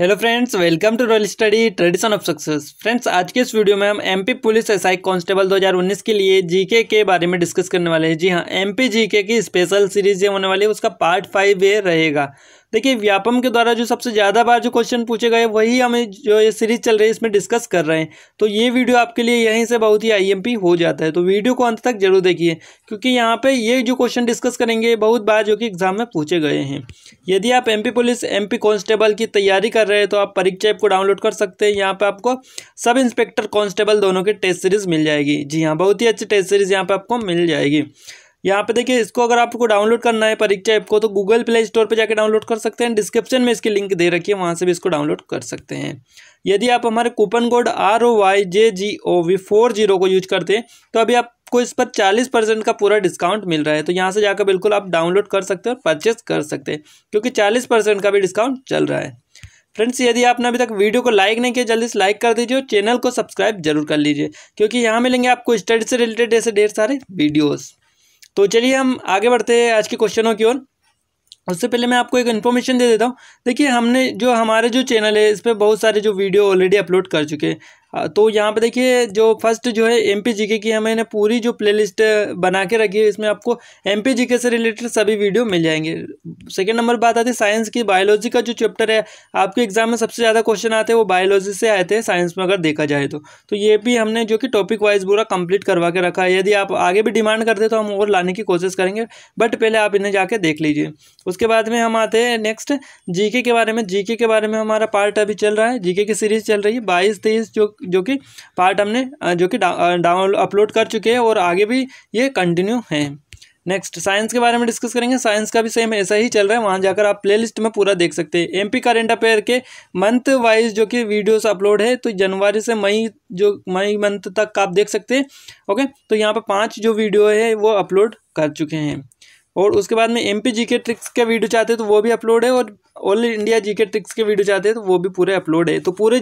Hello friends, welcome to royal study tradition of success. Friends, आज के इस video में हम एमपी पुलिस एसआई कांस्टेबल 2019 के लिए जीके के बारे में डिस्कस करने वाले हैं। जी हाँ, एमपी जीके की स्पेशल सीरीज जो होने वाली है उसका पार्ट 5 ये रहेगा। देखिए, व्यापम के द्वारा जो सबसे ज़्यादा बार जो क्वेश्चन पूछे गए वही हमें जो ये सीरीज चल रही है इसमें डिस्कस कर रहे हैं। तो ये वीडियो आपके लिए यहीं से बहुत ही आईएमपी हो जाता है, तो वीडियो को अंत तक जरूर देखिए क्योंकि यहाँ पे ये जो क्वेश्चन डिस्कस करेंगे बहुत बार जो कि एग्जाम में पूछे गए हैं। यदि आप एमपी पुलिस एमपी कांस्टेबल की तैयारी कर रहे हैं तो आप परीक्षा ऐप को डाउनलोड कर सकते हैं। यहाँ पर आपको सब इंस्पेक्टर कांस्टेबल दोनों की टेस्ट सीरीज मिल जाएगी। जी हाँ, बहुत ही अच्छी टेस्ट सीरीज यहाँ पर आपको मिल जाएगी। यहाँ पे देखिए, इसको अगर आपको डाउनलोड करना है परीक्षा ऐप को तो गूगल प्ले स्टोर पे जाकर डाउनलोड कर सकते हैं। डिस्क्रिप्शन में इसकी लिंक दे रखी है, वहाँ से भी इसको डाउनलोड कर सकते हैं। यदि आप हमारे कूपन कोड ROYJGOV40 को यूज करते हैं तो अभी आपको इस पर 40% का पूरा डिस्काउंट मिल रहा है। तो यहाँ से जाकर बिल्कुल आप डाउनलोड कर सकते हैं और परचेस कर सकते हैं क्योंकि 40% का भी डिस्काउंट चल रहा है। फ्रेंड्स, यदि आपने अभी तक वीडियो को लाइक नहीं किया जल्दी से लाइक कर दीजिए और चैनल को सब्सक्राइब जरूर कर लीजिए क्योंकि यहाँ मिलेंगे आपको स्टडी से रिलेटेड ऐसे ढेर सारे वीडियोज़। तो चलिए हम आगे बढ़ते हैं आज के क्वेश्चनों की ओर। उससे पहले मैं आपको एक इन्फॉर्मेशन दे देता हूँ। देखिए, हमने जो हमारे जो चैनल है इस पर बहुत सारे जो वीडियो ऑलरेडी अपलोड कर चुके हैं। तो यहाँ पे देखिए, जो फर्स्ट जो है एमपी जीके की हमने पूरी जो प्लेलिस्ट बना के रखी है, इसमें आपको एमपी जीके से रिलेटेड सभी वीडियो मिल जाएंगे। सेकंड नंबर बात आती है साइंस की। बायोलॉजी का जो चैप्टर है आपके एग्जाम में सबसे ज़्यादा क्वेश्चन आते हैं वो बायोलॉजी से आते हैं साइंस में अगर देखा जाए तो ये भी हमने जो कि टॉपिक वाइज पूरा कंप्लीट करवा के रखा है। यदि आप आगे भी डिमांड करते हैं तो हम और लाने की कोशिश करेंगे, बट पहले आप इन्हें जाके देख लीजिए। उसके बाद में हम आते हैं नेक्स्ट जीके के बारे में। जीके के बारे में हमारा पार्ट अभी चल रहा है, जीके की सीरीज चल रही है। 22-23 जो कि पार्ट हमने जो कि डाउन अपलोड कर चुके हैं और आगे भी ये कंटिन्यू हैं। नेक्स्ट साइंस के बारे में डिस्कस करेंगे। साइंस का भी सेम ऐसा ही चल रहा है, वहाँ जाकर आप प्लेलिस्ट में पूरा देख सकते हैं। एमपी करंट अफेयर के मंथ वाइज जो कि वीडियोस अपलोड है, तो जनवरी से मई मंथ तक आप देख सकते हैं। ओके, तो यहाँ पर 5 जो वीडियो है वो अपलोड कर चुके हैं। और उसके बाद में एमपी जीके ट्रिक्स के वीडियो चाहते हैं तो वो भी अपलोड है, और ऑल इंडिया जीके ट्रिक्स के वीडियो चाहते हैं तो वो भी पूरे अपलोड है। तो पूरे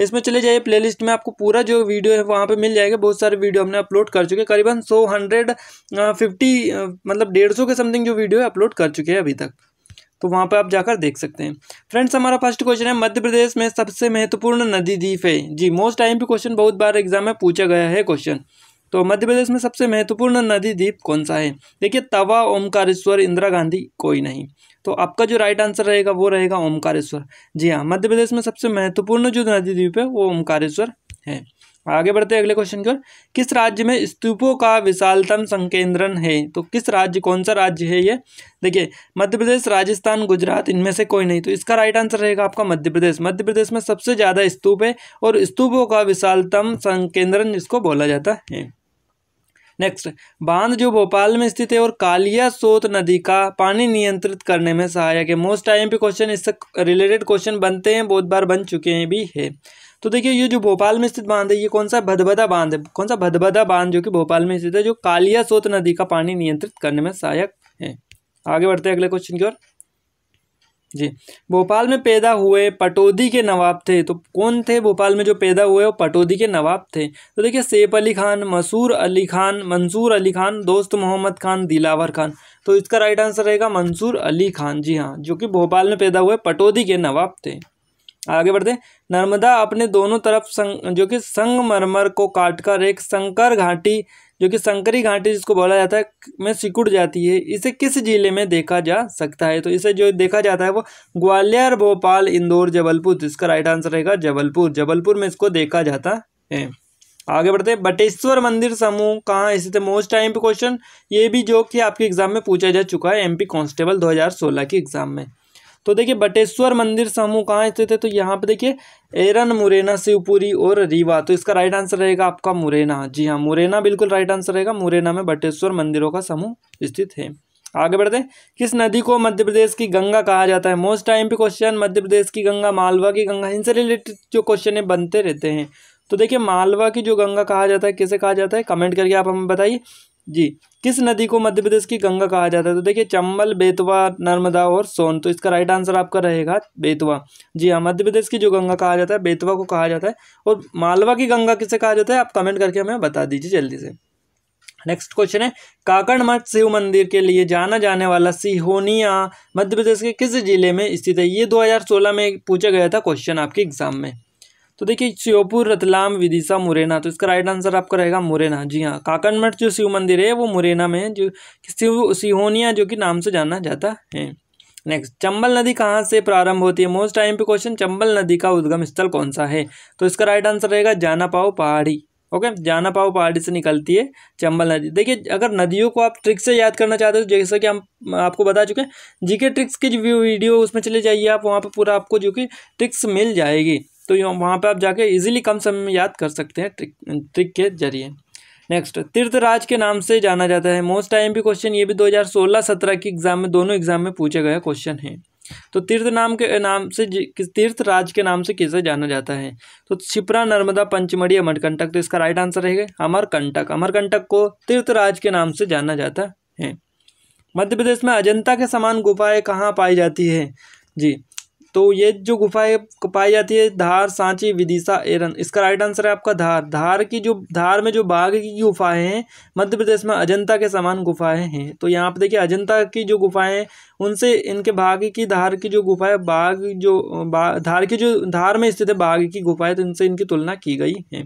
इसमें चले जाइए प्लेलिस्ट में, आपको पूरा जो वीडियो है वहाँ पे मिल जाएगा। बहुत सारे वीडियो हमने अपलोड कर चुके हैं, करीबन 150 मतलब 150 के समथिंग जो वीडियो है अपलोड कर चुके हैं अभी तक, तो वहाँ पर आप जाकर देख सकते हैं। फ्रेंड्स, हमारा फर्स्ट क्वेश्चन है मध्य प्रदेश में सबसे महत्वपूर्ण नदी द्वीप है। जी, मोस्ट टाइम भी क्वेश्चन बहुत बार एग्जाम में पूछा गया है क्वेश्चन। तो मध्य प्रदेश में सबसे महत्वपूर्ण नदी द्वीप कौन सा है? देखिए, तवा, ओमकारेश्वर, इंदिरा गांधी, कोई नहीं। तो आपका जो राइट आंसर रहेगा वो रहेगा ओमकारेश्वर। जी हाँ, मध्य प्रदेश में सबसे महत्वपूर्ण जो नदी द्वीप है वो ओमकारेश्वर है। आगे बढ़ते हैं अगले क्वेश्चन की ओर। किस राज्य में स्तूपों का विशालतम संकेंद्रण है? तो किस राज्य, कौन सा राज्य है ये? देखिए, मध्य प्रदेश, राजस्थान, गुजरात, इनमें से कोई नहीं। तो इसका राइट आंसर रहेगा आपका मध्य प्रदेश। मध्य प्रदेश में सबसे ज़्यादा स्तूप है और स्तूपों का विशालतम संकेंद्रण इसको बोला जाता है। नेक्स्ट, बांध जो भोपाल में स्थित है और कालिया सोत नदी का पानी नियंत्रित करने में सहायक है। मोस्ट टाइम पे क्वेश्चन इससे रिलेटेड क्वेश्चन बनते हैं, बहुत बार बन चुके हैं भी है। तो देखिए, ये जो भोपाल में स्थित बांध है ये कौन सा? भदभदा बांध है। कौन सा? भदभदा बांध जो कि भोपाल में स्थित है, जो कालिया सोत नदी का पानी नियंत्रित करने में सहायक है। आगे बढ़ते हैं अगले क्वेश्चन की ओर। जी, भोपाल में पैदा हुए पटौदी के नवाब थे। तो कौन थे भोपाल में जो पैदा हुए वो पटौदी के नवाब थे? तो देखिए, सैफ अली खान, मसूर अली खान, मंसूर अली खान, दोस्त मोहम्मद खान, दिलावर खान। तो इसका राइट आंसर रहेगा मंसूर अली खान। जी हाँ, जो कि भोपाल में पैदा हुए पटौदी के नवाब थे। आगे बढ़ते, नर्मदा अपने दोनों तरफ जो कि संगमरमर को काटकर एक संकर घाटी जो कि संकरी घाटी जिसको बोला जाता है में सिकुड़ जाती है। इसे किस जिले में देखा जा सकता है? तो इसे जो देखा जाता है वो ग्वालियर, भोपाल, इंदौर, जबलपुर। इसका राइट आंसर रहेगा जबलपुर। जबलपुर में इसको देखा जाता है। आगे बढ़ते, बटेश्वर मंदिर समूह कहाँ स्थित है? मोस्ट टाइम पे क्वेश्चन ये भी जो कि आपके एग्जाम में पूछा जा चुका है एमपी कांस्टेबल 2016 के एग्जाम में। तो देखिए, बटेश्वर मंदिर समूह कहाँ स्थित है? तो यहाँ पे देखिए, एरन, मुरैना, शिवपुरी और रीवा। तो इसका राइट आंसर रहेगा आपका मुरैना। जी हाँ, मुरैना बिल्कुल राइट आंसर रहेगा। मुरैना में बटेश्वर मंदिरों का समूह स्थित है। आगे बढ़ते हैं, किस नदी को मध्य प्रदेश की गंगा कहा जाता है? मोस्ट टाइम पे क्वेश्चन मध्य प्रदेश की गंगा, मालवा की गंगा, इनसे रिलेटेड जो क्वेश्चन है बनते रहते हैं। तो देखिए, मालवा की जो गंगा कहा जाता है किसे कहा जाता है? कमेंट करके आप हमें बताइए। जी, किस नदी को मध्य प्रदेश की गंगा कहा जाता है? तो देखिए, चंबल, बेतवा, नर्मदा और सोन। तो इसका राइट आंसर आपका रहेगा बेतवा। जी हाँ, मध्य प्रदेश की जो गंगा कहा जाता है बेतवा को कहा जाता है। और मालवा की गंगा किसे कहा जाता है आप कमेंट करके हमें बता दीजिए जल्दी से। नेक्स्ट क्वेश्चन है, काकड़ मठ शिव मंदिर के लिए जाना जाने वाला सिहोनिया मध्य प्रदेश के किस जिले में स्थित है? ये 2016 में पूछा गया था क्वेश्चन आपके एग्जाम में। तो देखिए श्योपुर, रतलाम, विदिशा, मुरैना। तो इसका राइट आंसर आपका रहेगा मुरैना। जी हाँ, काकड़ मठ जो शिव मंदिर है वो मुरैना में है, जो शिव सिहोनिया जो कि नाम से जाना जाता है। नेक्स्ट, चंबल नदी कहाँ से प्रारंभ होती है? मोस्ट टाइम पे क्वेश्चन चंबल नदी का उद्गम स्थल कौन सा है? तो इसका राइट आंसर रहेगा जानापाव पहाड़ी। ओके, जानापाव पहाड़ी से निकलती है चंबल नदी। देखिए अगर नदियों को आप ट्रिक से याद करना चाहते हो, जैसा कि हम आपको बता चुके हैं जीके ट्रिक्स की जो वीडियो उसमें चले जाइए आप, वहाँ पर पूरा आपको जो कि ट्रिक्स मिल जाएगी, तो वहाँ पर आप जाके इजीली कम समय में याद कर सकते हैं ट्रिक के जरिए। नेक्स्ट, तीर्थराज के नाम से जाना जाता है। मोस्ट टाइम भी क्वेश्चन ये भी 2016-17 के एग्जाम में, दोनों एग्जाम में पूछा गया क्वेश्चन है। तो तीर्थराज के नाम से किसे जाना जाता है? तो शिप्रा, नर्मदा, पंचमढ़ी, अमरकंटक। तो इसका राइट आंसर रहेगा अमरकंटक। अमरकंटक को तीर्थराज के नाम से जाना जाता है। मध्य प्रदेश में अजंता के समान गुफाएं कहाँ पाई जाती है? जी, तो ये जो गुफाएं पाई जाती है धार, सांची, विदिशा, एरन। इसका राइट आंसर है आपका धार। धार में जो बाघ की गुफाएं हैं, मध्य प्रदेश में अजंता के समान गुफाएं हैं। तो यहाँ पे देखिए अजंता की जो गुफाएं हैं उनसे इनके बाघ की, धार की जो गुफाएं, धार में स्थित है बाघ की गुफाएं, तो इनसे इनकी तुलना की गई है।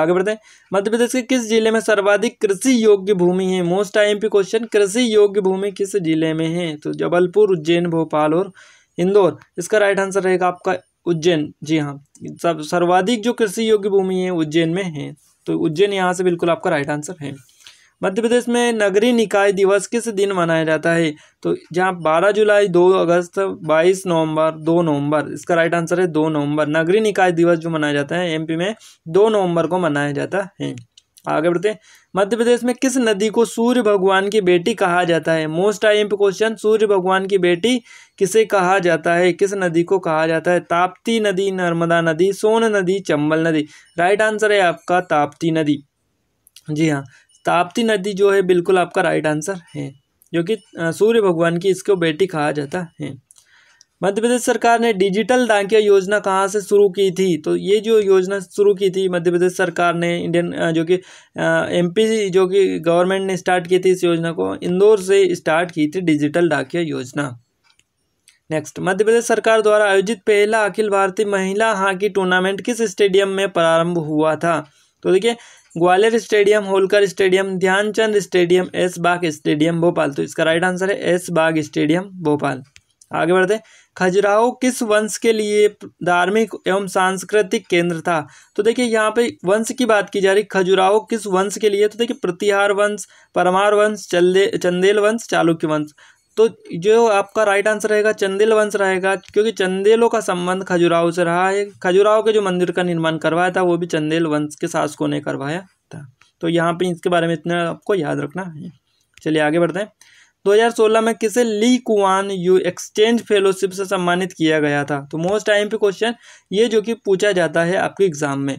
आगे बढ़ते हैं, मध्य प्रदेश के किस जिले में सर्वाधिक कृषि योग्य भूमि है? मोस्ट टाइम पे क्वेश्चन कृषि योग्य भूमि किस जिले में है? तो जबलपुर, उज्जैन, भोपाल और इंदौर। इसका राइट आंसर रहेगा आपका उज्जैन। जी हाँ, सर्वाधिक जो कृषि योग्य भूमि है उज्जैन में है, तो उज्जैन यहाँ से बिल्कुल आपका राइट आंसर है। मध्य प्रदेश में नगरीय निकाय दिवस किस दिन मनाया जाता है? तो जहाँ 12 जुलाई, 2 अगस्त, 22 नवंबर, 2 नवंबर। इसका राइट आंसर है 2 नवंबर। नगरीय निकाय दिवस जो मनाया जाता है एमपी में 2 नवंबर को मनाया जाता है। आगे बढ़ते हैं, मध्य प्रदेश में किस नदी को सूर्य भगवान की बेटी कहा जाता है? मोस्ट आईएमपी क्वेश्चन, सूर्य भगवान की बेटी किसे कहा जाता है, किस नदी को कहा जाता है? ताप्ती नदी, नर्मदा नदी, सोन नदी, चंबल नदी। राइट आंसर है आपका ताप्ती नदी। जी हाँ, ताप्ती नदी जो है बिल्कुल आपका राइट आंसर है, जो कि सूर्य भगवान की इसको बेटी कहा जाता है। मध्य प्रदेश सरकार ने डिजिटल डाकिया योजना कहाँ से शुरू की थी? तो ये जो योजना शुरू की थी मध्य प्रदेश सरकार ने, इंडियन जो कि एमपी जो कि गवर्नमेंट ने स्टार्ट की थी इस योजना को, इंदौर से स्टार्ट की थी डिजिटल डाकिया योजना। नेक्स्ट, मध्य प्रदेश सरकार द्वारा आयोजित पहला अखिल भारतीय महिला हॉकी टूर्नामेंट किस स्टेडियम में प्रारंभ हुआ था? तो देखिए Gwalior stadium, Holkar stadium, Dhyanchand stadium, Aish Bagh stadium, Bhopal. तो इसका राइट आंसर है एस बाग स्टेडियम, भोपाल। आगे बढ़ते हैं, खजुराहो किस वंश के लिए धार्मिक एवं सांस्कृतिक केंद्र था? तो देखिए यहाँ पे वंश की बात की जा रही, खजुराहो किस वंश के लिए? तो देखिए प्रतिहार वंश, परमार वंश, चंदेल वंश, चालुक्य वंश। तो जो आपका राइट आंसर रहेगा चंदेल वंश रहेगा, क्योंकि चंदेलों का संबंध खजुराहो से रहा है। खजुराहो के जो मंदिर का निर्माण करवाया था वो भी चंदेल वंश के शासकों ने करवाया था। तो यहाँ पे इसके बारे में इतना आपको याद रखना है। चलिए आगे बढ़ते हैं, 2016 में किसे Lee Kuan Yew exchange fellowship से सम्मानित किया गया था? तो मोस्ट टाइम पे क्वेश्चन ये जो कि पूछा जाता है आपके एग्जाम में,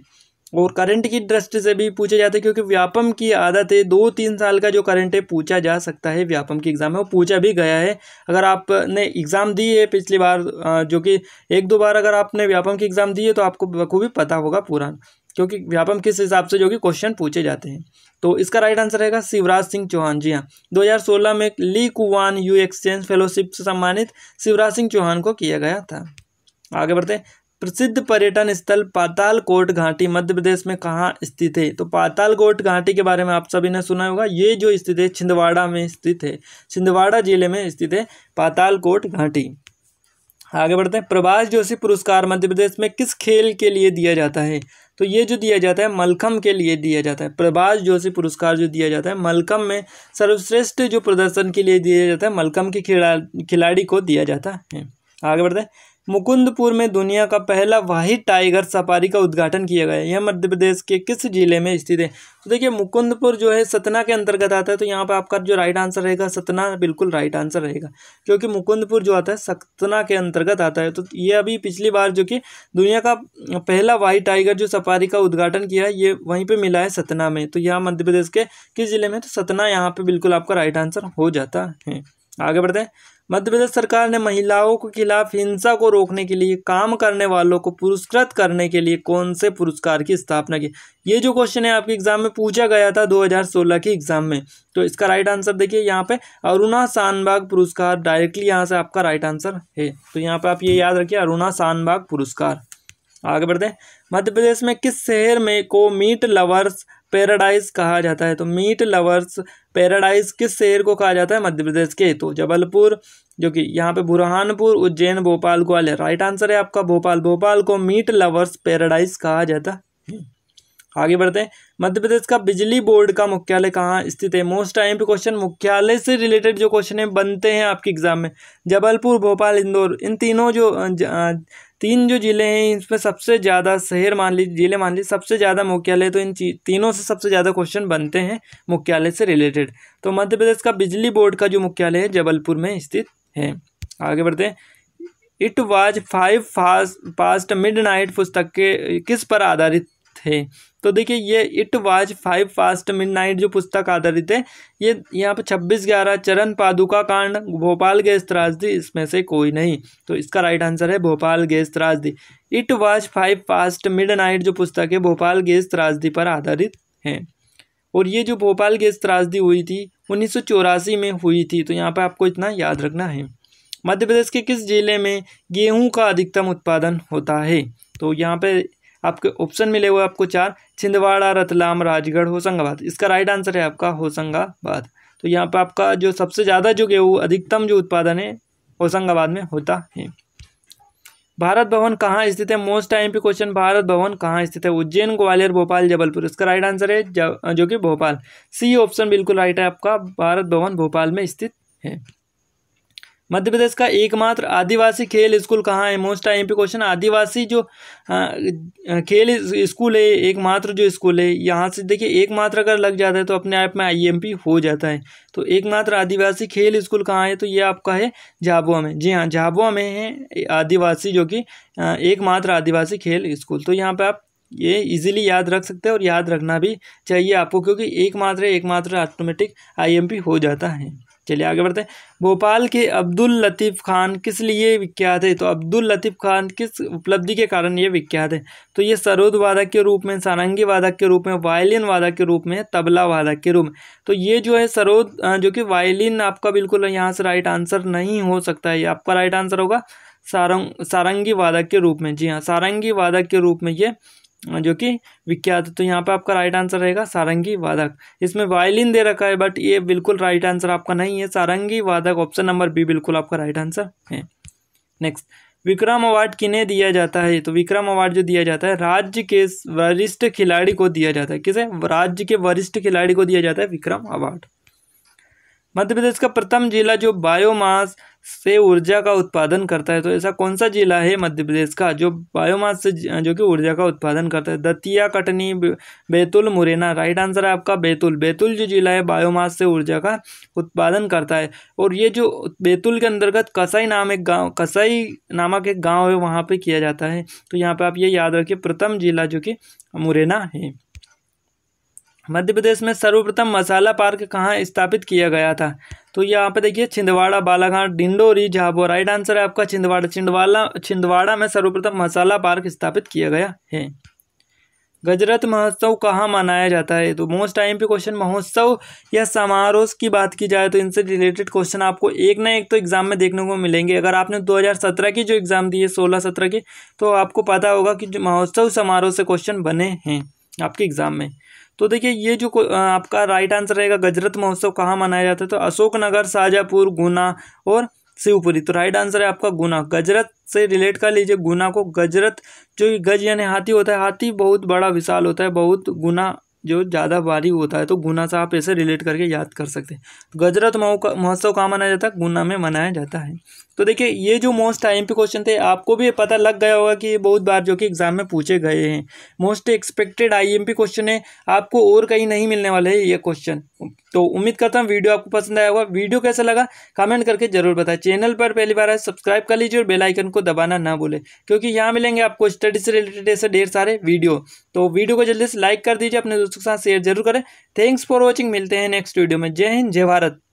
और करंट की दृष्टि से भी पूछा जाता है, क्योंकि व्यापम की आदत है 2-3 साल का जो करंट है पूछा जा सकता है व्यापम के एग्जाम में, वो पूछा भी गया है। अगर आपने एग्ज़ाम दी है पिछली बार, जो कि 1-2 बार अगर आपने व्यापम की एग्ज़ाम दी है तो आपको बखूबी पता होगा पूरा, क्योंकि व्यापम किस हिसाब से जो कि क्वेश्चन पूछे जाते हैं। तो इसका राइट आंसर रहेगा शिवराज सिंह चौहान। जी हाँ, 2016 में Lee Kuan Yew exchange fellowship से सम्मानित शिवराज सिंह चौहान को किया गया था। आगे बढ़ते हैं, प्रसिद्ध पर्यटन स्थल पाताल कोट घाटी मध्य प्रदेश में कहाँ स्थित है? तो पाताल कोट घाटी के बारे में आप सभी ने सुना होगा, ये जो स्थित है छिंदवाड़ा में स्थित है, छिंदवाड़ा जिले में स्थित है पाताल कोट घाटी। आगे बढ़ते हैं, प्रभाष जोशी पुरस्कार मध्य प्रदेश में किस खेल के लिए दिया जाता है? तो ये जो दिया जाता है मलखम्ब के लिए दिया जाता है। प्रभाष जोशी पुरस्कार जो दिया जाता है मलखम्ब में सर्वश्रेष्ठ जो प्रदर्शन के लिए दिया जाता है, मलखम्ब के खिलाड़ी को दिया जाता है। आगे बढ़ते हैं, मुकुंदपुर में दुनिया का पहला व्हाइट टाइगर सफारी का उद्घाटन किया गया है। यह मध्य प्रदेश के किस जिले में स्थित है? तो देखिए मुकुंदपुर जो है सतना के अंतर्गत आता है, तो यहाँ पर आपका जो राइट आंसर रहेगा सतना बिल्कुल राइट आंसर रहेगा, क्योंकि मुकुंदपुर जो आता है सतना के अंतर्गत आता है। तो ये अभी पिछली बार जो कि दुनिया का पहला व्हाइट टाइगर जो सफारी का उद्घाटन किया है ये वहीं पर मिला है सतना में। तो यहाँ मध्य प्रदेश के किस जिले में? तो सतना यहाँ पर बिल्कुल आपका राइट आंसर हो जाता है। आगे बढ़ते हैं, मध्य प्रदेश सरकार ने महिलाओं के खिलाफ हिंसा को रोकने के लिए काम करने वालों को पुरस्कृत करने के लिए कौन से पुरस्कार की स्थापना की। ये जो क्वेश्चन है आपके एग्जाम में पूछा गया था 2016 के एग्जाम में, तो इसका राइट आंसर देखिए यहाँ पे अरुणा शानबाग पुरस्कार डायरेक्टली यहाँ से आपका राइट आंसर है। तो यहाँ पे आप ये याद रखिए अरुणा शानबाग पुरस्कार। आगे बढ़ते हैं, मध्य प्रदेश में किस शहर में को मीट लवर्स पैराडाइज कहा जाता है। तो मीट लवर्स पैराडाइज किस शहर को कहा जाता है मध्य प्रदेश के, तो जबलपुर, जो कि यहाँ पे बुरहानपुर, उज्जैन, भोपाल, ग्वालियर। राइट आंसर है आपका भोपाल। भोपाल को मीट लवर्स पैराडाइज कहा जाता है। आगे बढ़ते हैं, मध्य प्रदेश का बिजली बोर्ड का मुख्यालय कहाँ स्थित है। मोस्ट टाइम पे क्वेश्चन मुख्यालय से रिलेटेड जो क्वेश्चन बनते हैं आपके एग्जाम में, जबलपुर, भोपाल, इंदौर, इन तीनों जो तीन जो जिले हैं इसमें सबसे ज़्यादा शहर मान लीजिए, जिले मान लीजिए, सबसे ज़्यादा मुख्यालय, तो इन तीनों से सबसे ज़्यादा क्वेश्चन बनते हैं मुख्यालय से रिलेटेड। तो मध्य प्रदेश का बिजली बोर्ड का जो मुख्यालय है जबलपुर में स्थित है। आगे बढ़ते हैं, इट वाज 5 पास्ट मिडनाइट पुस्तक के किस पर आधारित है। तो देखिए ये इट वाज 5 पास्ट मिडनाइट जो पुस्तक आधारित है, ये यहाँ पे 26/11, चरण पादुका कांड, भोपाल गैस त्रासदी, इसमें से कोई नहीं। तो इसका राइट आंसर है भोपाल गैस त्रासदी। इट वाज 5 पास्ट मिडनाइट जो पुस्तक है भोपाल गैस त्रासदी पर आधारित है, और ये जो भोपाल गैस त्रासदी हुई थी 1984 में हुई थी। तो यहाँ पर आपको इतना याद रखना है। मध्य प्रदेश के किस जिले में गेहूँ का अधिकतम उत्पादन होता है। तो यहाँ पर आपके ऑप्शन मिले हुए आपको 4, छिंदवाड़ा, रतलाम, राजगढ़, होशंगाबाद। इसका राइट आंसर है आपका होशंगाबाद। तो यहाँ पे आपका जो सबसे ज़्यादा जो गेहूँ अधिकतम जो उत्पादन है होशंगाबाद में होता है। भारत भवन कहाँ स्थित है। मोस्ट टाइम पे क्वेश्चन भारत भवन कहाँ स्थित है, उज्जैन, ग्वालियर, भोपाल, जबलपुर। इसका राइट आंसर है जो कि भोपाल। सी ऑप्शन बिल्कुल राइट है आपका, भारत भवन भोपाल में स्थित है। मध्य प्रदेश का एकमात्र आदिवासी खेल स्कूल कहाँ है। मोस्ट टाइम पे क्वेश्चन आदिवासी जो खेल स्कूल है, एकमात्र जो स्कूल है, यहाँ से देखिए एकमात्र अगर लग जाता है तो अपने आप में IMP हो जाता है। तो एकमात्र आदिवासी खेल स्कूल कहाँ है, तो ये आपका है झाबुआ में। जी हाँ, झाबुआ में है आदिवासी जो कि एकमात्र आदिवासी खेल स्कूल। तो यहाँ पर आप ये इजीली याद रख सकते हैं और याद रखना भी चाहिए आपको, क्योंकि एकमात्र ऑटोमेटिक IMP हो जाता है। चलिए आगे बढ़ते हैं, भोपाल के अब्दुल लतीफ़ खान किस लिए विख्यात है। तो अब्दुल लतीफ़ खान किस उपलब्धि के कारण ये विख्यात है। तो ये सरोद वादक के रूप में, सारंगी वादक के रूप में, वायलिन वादक के रूप में, तबला वादक के रूप में। तो ये जो है सरोद जो कि वायलिन आपका बिल्कुल यहाँ से राइट आंसर नहीं हो सकता है। आपका राइट आंसर होगा सारंगी वादक के रूप में। जी हाँ, सारंगी वादक के रूप में ये जो कि विख्यात। तो यहाँ पे आपका राइट आंसर रहेगा सारंगी वादक। इसमें वायलिन दे रखा है बट ये बिल्कुल राइट आंसर आपका नहीं है। सारंगी वादक ऑप्शन नंबर B बिल्कुल आपका राइट आंसर है। नेक्स्ट, विक्रम अवार्ड किन्हें दिया जाता है। तो विक्रम अवार्ड जो दिया जाता है राज्य के वरिष्ठ खिलाड़ी को दिया जाता है। किसे, राज्य के वरिष्ठ खिलाड़ी को दिया जाता है विक्रम अवार्ड। मध्य प्रदेश का प्रथम जिला जो बायोमास से ऊर्जा का उत्पादन करता है। तो ऐसा कौन सा जिला है मध्य प्रदेश का जो बायोमास से जो कि ऊर्जा का उत्पादन करता है। दतिया, कटनी, बैतूल, मुरैना। राइट आंसर है आपका बैतूल। बैतूल जो जिला है बायोमास से ऊर्जा का उत्पादन करता है, और ये जो बैतूल के अंतर्गत कसाई नामक एक गाँव है वहाँ पर किया जाता है। तो यहाँ पर आप ये याद रखिए प्रथम जिला जो कि मुरैना है। मध्य प्रदेश में सर्वप्रथम मसाला पार्क कहाँ स्थापित किया गया था। तो यहाँ पे देखिए छिंदवाड़ा, बालाघाट, डिंडोरी, झाबुआ। राइट आंसर है आपका छिंदवाड़ा में सर्वप्रथम मसाला पार्क स्थापित किया गया है। गजरथ महोत्सव कहाँ मनाया जाता है। तो मोस्ट टाइम पे क्वेश्चन महोत्सव या समारोह की बात की जाए तो इनसे रिलेटेड क्वेश्चन आपको एक ना एक तो एग्जाम में देखने को मिलेंगे। अगर आपने 2017 की जो एग्ज़ाम दी है 16-17 की, तो आपको पता होगा कि महोत्सव समारोह से क्वेश्चन बने हैं आपके एग्ज़ाम में। तो देखिए ये जो आपका राइट आंसर रहेगा गजरथ महोत्सव कहाँ मनाया जाता है। तो अशोकनगर, शाजापुर, गुना और शिवपुरी। तो राइट आंसर है आपका गुना। गजरथ से रिलेट कर लीजिए गुना को। गजरथ जो गज यानी हाथी होता है, हाथी बहुत बड़ा विशाल होता है, बहुत गुना जो ज़्यादा भारी होता है। तो गुना से आप ऐसे रिलेट करके याद कर सकते हैं। तो गजरथ महोत्सव कहाँ मनाया जाता है, गुना में मनाया जाता है। तो देखिए ये जो मोस्ट टाइम पे क्वेश्चन थे आपको भी पता लग गया होगा कि ये बहुत बार जो कि एग्जाम में पूछे गए हैं। मोस्ट एक्सपेक्टेड IMP क्वेश्चन है, आपको और कहीं नहीं मिलने वाले हैं ये क्वेश्चन। तो उम्मीद करता हूँ वीडियो आपको पसंद आया होगा। वीडियो कैसा लगा कमेंट करके जरूर बताएं। चैनल पर पहली बार आए सब्सक्राइब कर लीजिए और बेल आइकन को दबाना ना भूलें, क्योंकि यहाँ मिलेंगे आपको स्टडी से रिलेटेड ऐसे ढेर सारे वीडियो। तो वीडियो को जल्दी से लाइक कर दीजिए, अपने दोस्तों के साथ शेयर जरूर करें। थैंक्स फॉर वॉचिंग, मिलते हैं नेक्स्ट वीडियो में। जय हिंद, जय भारत।